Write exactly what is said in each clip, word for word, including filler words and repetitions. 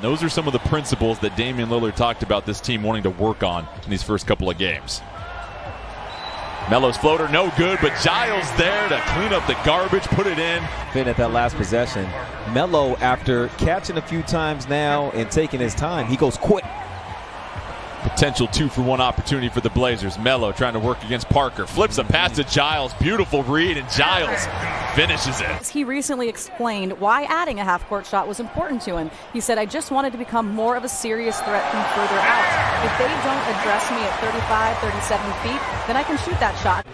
And those are some of the principles that Damian Lillard talked about this team wanting to work on in these first couple of games. Melo's floater, no good, but Giles there to clean up the garbage, put it in. Been at that last possession. Melo, after catching a few times now and taking his time, he goes quick. Potential two-for-one opportunity for the Blazers. Melo trying to work against Parker. Flips a pass to Giles. Beautiful read, and Giles finishes it. He recently explained why adding a half-court shot was important to him. He said, I just wanted to become more of a serious threat from further out. If they don't address me at thirty-five, thirty-seven feet, then I can shoot that shot.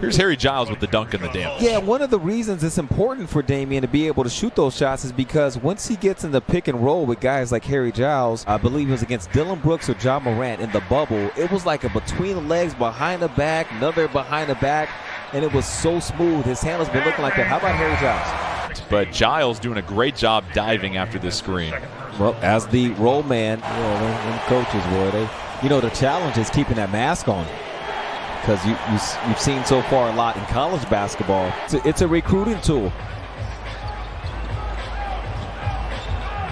Here's Harry Giles with the dunk and the damage. Yeah, one of the reasons it's important for Damian to be able to shoot those shots is because once he gets in the pick and roll with guys like Harry Giles, I believe it was against Dylan Brooks or Ja Morant in the bubble, it was like a between the legs, behind the back, another behind the back, and it was so smooth. His handle's been looking like that. How about Harry Giles? But Giles doing a great job diving after this screen. Well, as the roll man, you know, when, when coaches were, they, you know, the challenge is keeping that mask on. Because you, you, you've seen so far a lot in college basketball. It's a, it's a recruiting tool.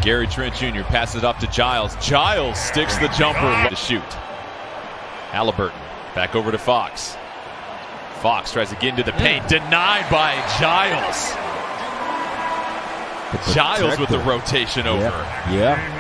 Gary Trent, Junior passes it off to Giles. Giles sticks the jumper to shoot. Halliburton back over to Fox. Fox tries to get into the paint. Denied by Giles. Giles with the rotation over. Yeah. yeah.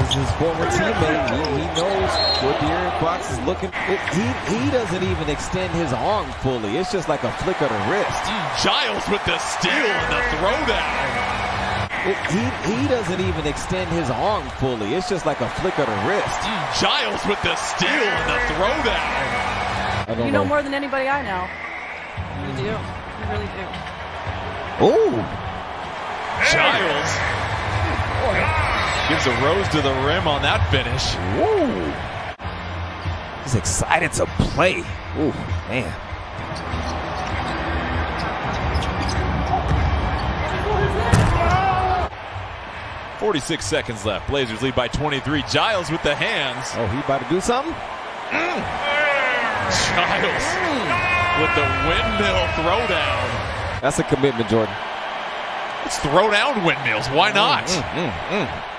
This is his former teammate. He, he knows what De'Aaron Fox is looking for. He, he doesn't even extend his arm fully. It's just like a flick of the wrist. Giles with the steal and the throwdown. It, he, he doesn't even extend his arm fully. It's just like a flick of the wrist. Giles with the steal and the throwdown. You know, know more than anybody I know. You do. You really do. Ooh. Giles. Hey. Gives a rose to the rim on that finish. Woo! He's excited to play. Ooh, man. forty-six seconds left. Blazers lead by twenty-three. Giles with the hands. Oh, he about to do something? Mm. Giles mm. with the windmill throwdown. That's a commitment, Jordan. It's throwdown windmills. Why not? Mm, mm, mm, mm.